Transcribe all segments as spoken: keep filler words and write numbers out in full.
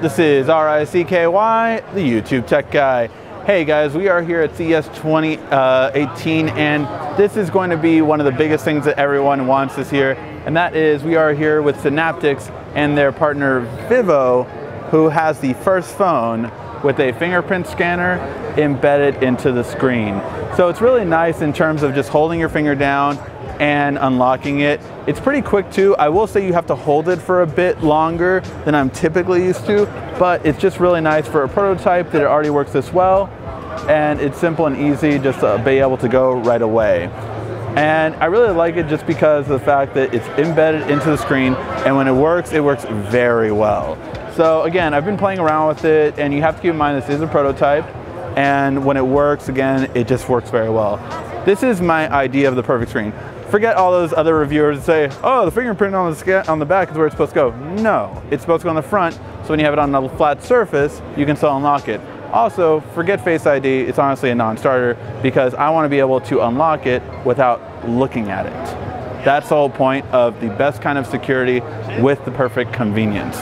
This is R I C K Y, the YouTube Tech Guy. Hey guys, we are here at C E S twenty eighteen, and this is going to be one of the biggest things that everyone wants this year, and that is we are here with Synaptics and their partner Vivo, who has the first phone with a fingerprint scanner embedded into the screen. So it's really nice in terms of just holding your finger down and unlocking it. It's pretty quick too. I will say you have to hold it for a bit longer than I'm typically used to, but it's just really nice for a prototype that it already works this well, and it's simple and easy just to be able to go right away. And I really like it just because of the fact that it's embedded into the screen, and when it works, it works very well. So again, I've been playing around with it, and you have to keep in mind this is a prototype, and when it works, again, it just works very well. This is my idea of the perfect screen. Forget all those other reviewers that say, oh, the fingerprint on the, on the back is where it's supposed to go. No, it's supposed to go on the front, so when you have it on a flat surface, you can still unlock it. Also, forget Face I D, it's honestly a non-starter, because I want to be able to unlock it without looking at it. That's the whole point of the best kind of security with the perfect convenience.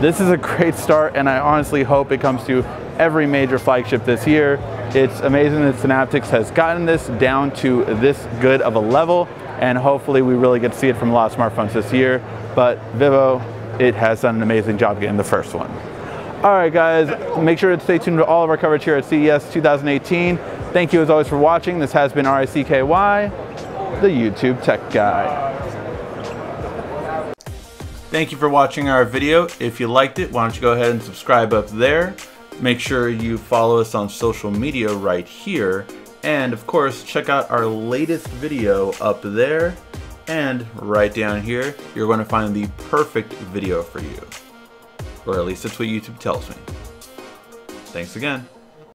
This is a great start, and I honestly hope it comes to every major flagship this year. It's amazing that Synaptics has gotten this down to this good of a level, and hopefully we really get to see it from a lot of smartphones this year. But Vivo, it has done an amazing job getting the first one. All right guys, make sure to stay tuned to all of our coverage here at C E S twenty eighteen. Thank you as always for watching. This has been R I C K Y, the YouTube Tech Guy. Thank you for watching our video. If you liked it, why don't you go ahead and subscribe up there. Make sure you follow us on social media right here. And of course, check out our latest video up there. And right down here, you're going to find the perfect video for you. Or at least that's what YouTube tells me. Thanks again.